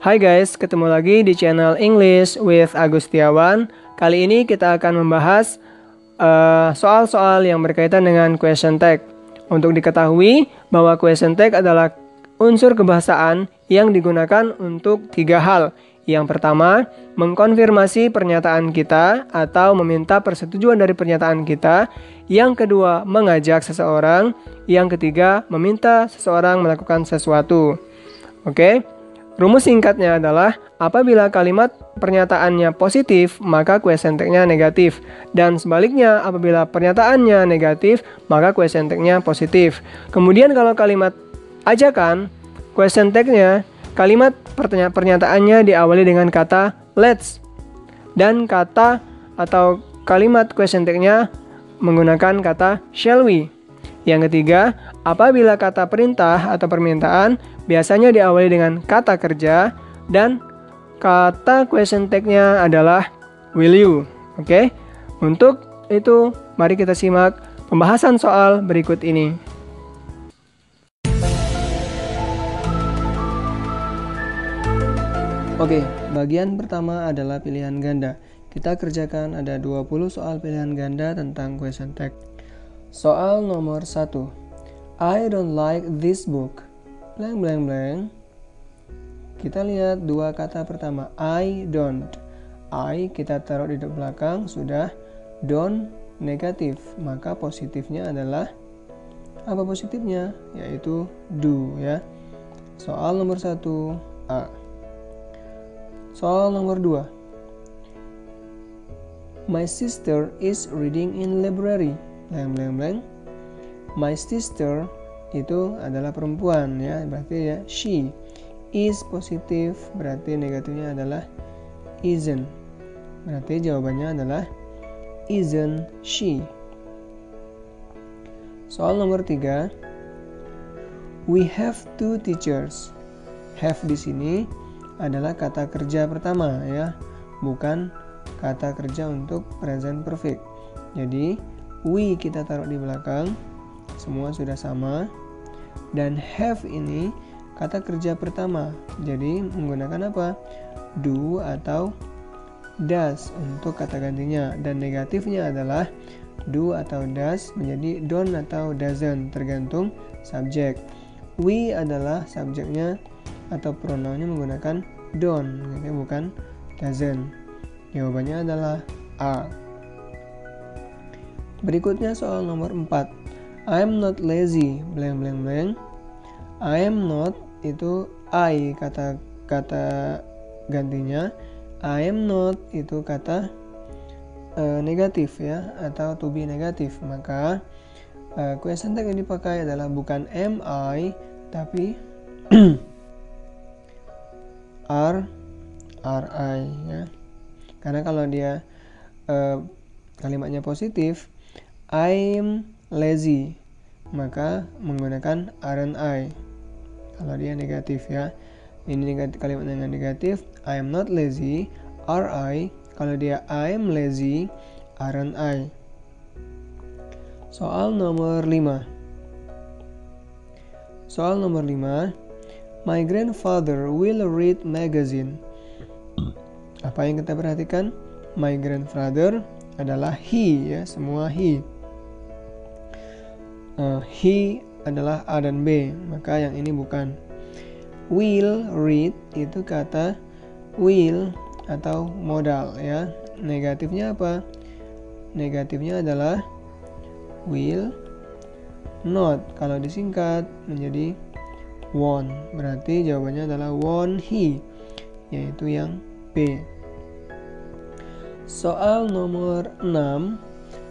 Hai guys, ketemu lagi di channel English with Agustiawan. Kali ini kita akan membahas soal-soal yang berkaitan dengan question tag. Untuk diketahui bahwa question tag adalah unsur kebahasaan yang digunakan untuk tiga hal. Yang pertama, mengkonfirmasi pernyataan kita atau meminta persetujuan dari pernyataan kita. Yang kedua, mengajak seseorang. Yang ketiga, meminta seseorang melakukan sesuatu. Oke? Rumus singkatnya adalah apabila kalimat pernyataannya positif, maka question tag-nya negatif. Dan sebaliknya, apabila pernyataannya negatif, maka question tag-nya positif. Kemudian kalau kalimat ajakan, question tag-nya, kalimat pernyataannya diawali dengan kata let's. Dan kata atau kalimat question tag-nya menggunakan kata shall we. Yang ketiga, apabila kata perintah atau permintaan biasanya diawali dengan kata kerja dan kata question tag-nya adalah will you. Oke? Untuk itu, mari kita simak pembahasan soal berikut ini. Oke, bagian pertama adalah pilihan ganda. Kita kerjakan ada 20 soal pilihan ganda tentang question tag. Soal nomor 1. I don't like this book. Blank blank blank. Kita lihat dua kata pertama. I don't. I kita taruh di belakang sudah. Don't negatif. Maka positifnya adalah apa positifnya? Yaitu do ya. Soal nomor 1 A. Soal nomor 2. My sister is reading in library. Blank, blank, blank. My sister itu adalah perempuan ya, berarti ya she. Is positif, berarti negatifnya adalah isn't. Berarti jawabannya adalah isn't she. Soal nomor 3. We have two teachers. Have di sini adalah kata kerja pertama ya, bukan kata kerja untuk present perfect. Jadi we kita taruh di belakang, semua sudah sama. Dan have ini kata kerja pertama, jadi menggunakan apa? Do atau does untuk kata gantinya. Dan negatifnya adalah do atau does menjadi don't atau doesn't tergantung subjek. We adalah subjeknya atau pronounnya menggunakan don't, bukan doesn't. Jawabannya adalah A. Berikutnya soal nomor 4. I am not lazy. Blank blank blank. I am not itu I kata gantinya. I am not itu kata negatif ya, atau to be negatif. Maka question tag yang dipakai adalah bukan am I tapi are I ya. Karena kalau dia kalimatnya positif I'm lazy, maka menggunakan aren't I. Kalau dia negatif ya, ini negatif, kalimat dengan negatif I'm not lazy, are I. Kalau dia I'm lazy, aren't I. Soal nomor 5. Soal nomor 5. My grandfather will read magazine. Apa yang kita perhatikan? My grandfather adalah he ya, semua he. He adalah A dan B, maka yang ini bukan. Will read itu kata will atau modal ya. Negatifnya apa? Negatifnya adalah will not. Kalau disingkat menjadi won't. Berarti jawabannya adalah won't he, yaitu yang B. Soal nomor 6.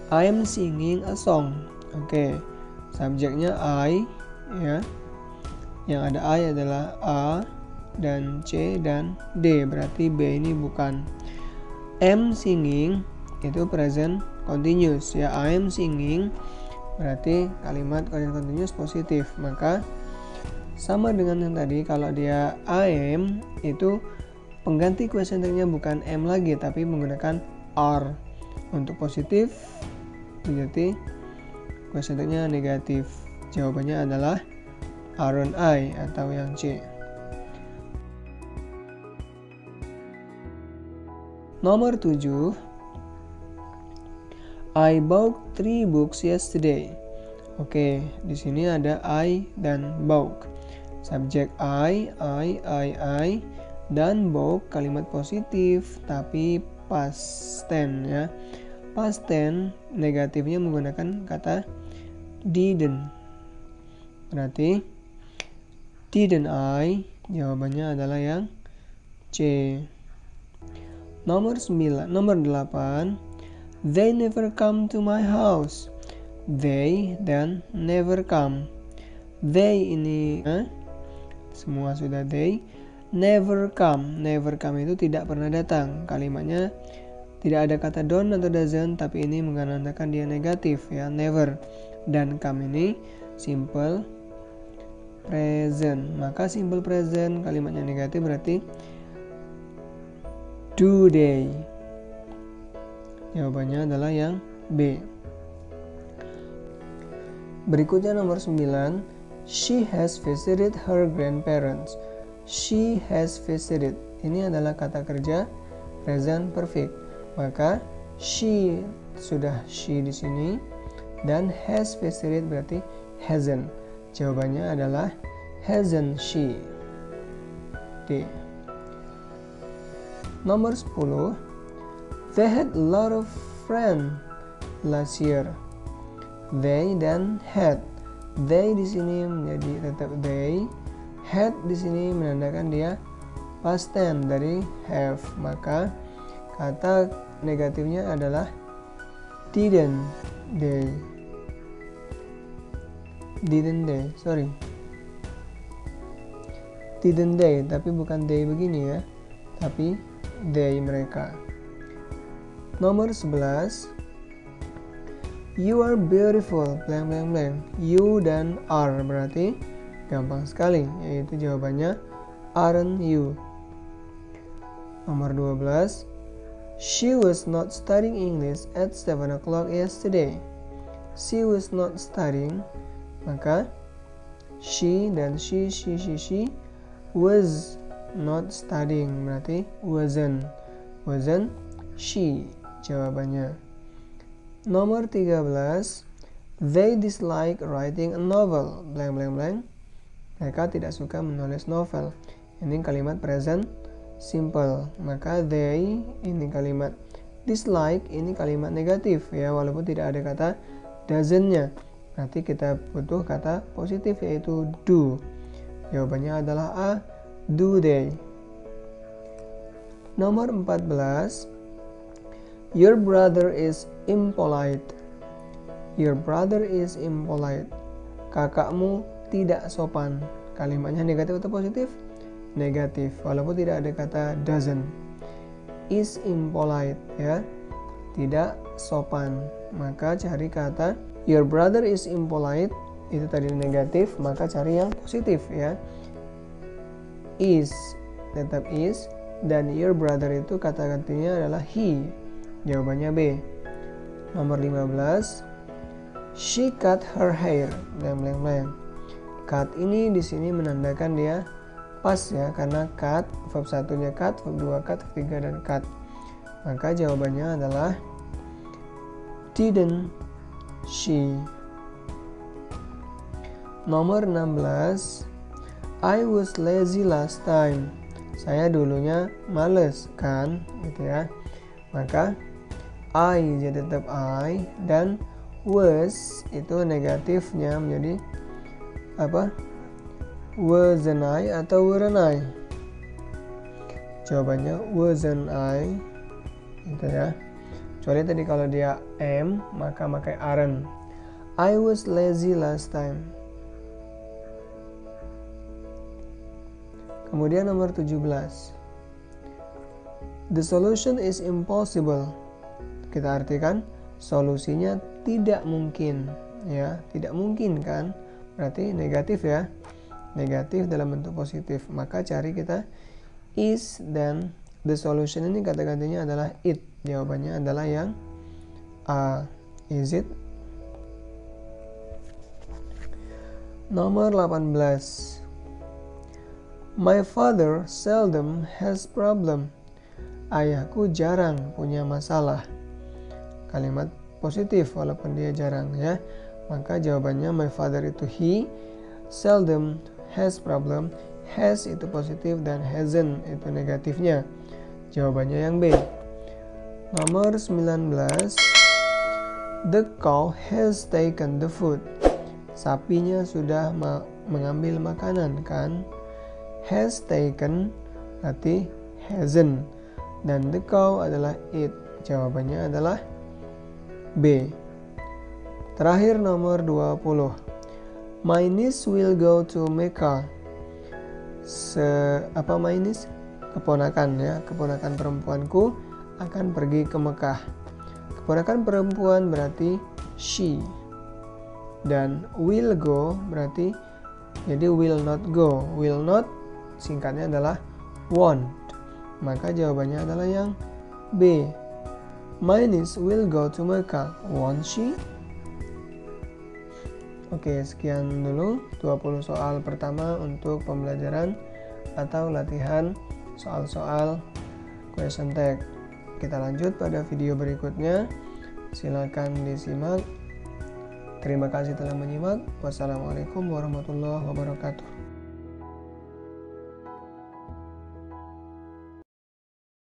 I am singing a song. Oke. Subjeknya I ya. Yang ada I adalah A dan C dan D, berarti B ini bukan. Am singing itu present continuous ya. I am singing berarti kalimat present continuous positif. Maka sama dengan yang tadi, kalau dia I am itu pengganti question tag-nya bukan am lagi tapi menggunakan are untuk positif. Berarti question tag-nya negatif. Jawabannya adalah aren't I atau yang C. Nomor 7, I bought 3 books yesterday. Oke, di sini ada I dan bought. Subjek I, dan bought kalimat positif tapi past tense ya. Past tense negatifnya menggunakan kata didn't. Berarti didn't I jawabannya adalah yang C. Nomor 8, they never come to my house. They dan never come. They ini semua sudah they. Never come. Never come itu tidak pernah datang. Kalimatnya tidak ada kata don't atau doesn't, tapi ini mengandalkan dia negatif ya, never. Dan come ini simple present. Maka simple present kalimatnya negatif berarti do they. Jawabannya adalah yang B. Berikutnya nomor 9. She has visited her grandparents. She has visited. Ini adalah kata kerja present perfect. Maka she sudah she di sini dan has visited berarti hasn't. Jawabannya adalah hasn't she. D. Nomor 10. They had a lot of friends last year. They dan had. They di sini menjadi tetap they. Had di sini menandakan dia past tense dari have. Maka kata negatifnya adalah didn't they. Didn't they, tapi bukan they begini ya. Tapi they mereka. Nomor 11. You are beautiful. You dan are berarti gampang sekali, yaitu jawabannya aren't you. Nomor 12. She was not studying English at 7 o'clock yesterday. She was not studying. Maka she dan she was not studying berarti wasn't. Wasn't she. Jawabannya. Nomor 13. They dislike writing a novel. Mereka tidak suka menulis novel. Ini kalimat present simple. Maka they ini kalimat dislike, ini kalimat negatif ya, walaupun tidak ada kata doesn't-nya. Nanti kita butuh kata positif yaitu do. Jawabannya adalah A, do they. Nomor 14. Your brother is impolite. Your brother is impolite. Kakakmu tidak sopan. Kalimatnya negatif atau positif? Negatif, walaupun tidak ada kata doesn't. Is impolite ya, tidak sopan. Maka cari kata your brother is impolite, itu tadi negatif, maka cari yang positif ya. Is tetap is, dan your brother itu kata gantinya adalah he. Jawabannya B. Nomor 15. She cut her hair. Cut ini di sini menandakan dia past ya, karena cut verb 1-nya cut, verb 2 cut, verb 3 dan cut. Maka jawabannya adalah didn't she. Nomor 16. I was lazy last time. Saya dulunya males kan, gitu ya. Maka I jadi tetap I, dan was itu negatifnya menjadi apa? Wasn't I atau weren't I? Jawabannya wasn't I, gitu ya. Kecuali tadi kalau dia am maka pakai aren't. I was lazy last time. Kemudian nomor 17. The solution is impossible. Kita artikan solusinya tidak mungkin ya, tidak mungkin kan? Berarti negatif ya. Negatif dalam bentuk positif. Maka cari kita is, dan the solution ini kata gantinya adalah it. Jawabannya adalah yang A, is it. Nomor 18. My father seldom has problem. ayahku jarang punya masalah. Kalimat positif walaupun dia jarang ya. Maka jawabannya my father itu he, seldom has problem. Has itu positif dan hasn't itu negatifnya. Jawabannya yang B. Nomor 19. The cow has taken the food. Sapinya sudah mengambil makanan kan? Has taken berarti hasn't. Dan the cow adalah it. Jawabannya adalah B. Terakhir nomor 20. My niece will go to Mecca. My niece? Keponakan ya. Keponakan perempuanku akan pergi ke Mekah. Keponakan perempuan berarti she. Dan will go berarti, jadi will not go. Will not singkatnya adalah won't. Maka jawabannya adalah yang B. My niece will go to Mecca, won't she? Oke, sekian dulu 20 soal pertama untuk pembelajaran atau latihan soal-soal question tag. Kita lanjut pada video berikutnya. Silakan disimak. Terima kasih telah menyimak. Wassalamualaikum warahmatullahi wabarakatuh.